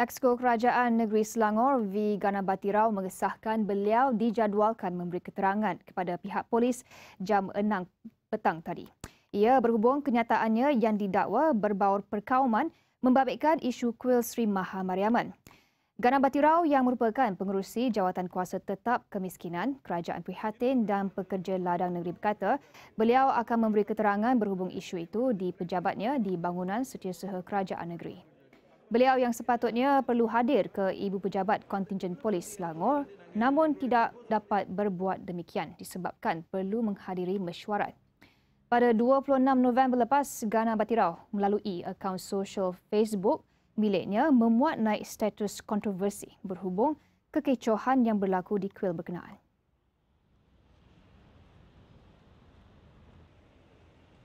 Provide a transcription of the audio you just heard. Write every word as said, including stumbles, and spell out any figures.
Exco Kerajaan Negeri Selangor V. Ganabatirau mengesahkan beliau dijadualkan memberi keterangan kepada pihak polis jam enam petang tadi. Ia berhubung kenyataannya yang didakwa berbaur perkauman membabitkan isu Kuil Sri Maha Mariamman. Ganabatirau yang merupakan pengerusi Jawatan Kuasa Tetap Kemiskinan, Kerajaan Prihatin dan Pekerja Ladang Negeri berkata beliau akan memberi keterangan berhubung isu itu di pejabatnya di Bangunan Setiausaha Kerajaan Negeri. Beliau yang sepatutnya perlu hadir ke Ibu Pejabat Kontingen Polis Selangor namun tidak dapat berbuat demikian disebabkan perlu menghadiri mesyuarat. Pada dua puluh enam November lepas, Ganabatirau melalui akaun sosial Facebook miliknya memuat naik status kontroversi berhubung kekecohan yang berlaku di kuil berkenaan.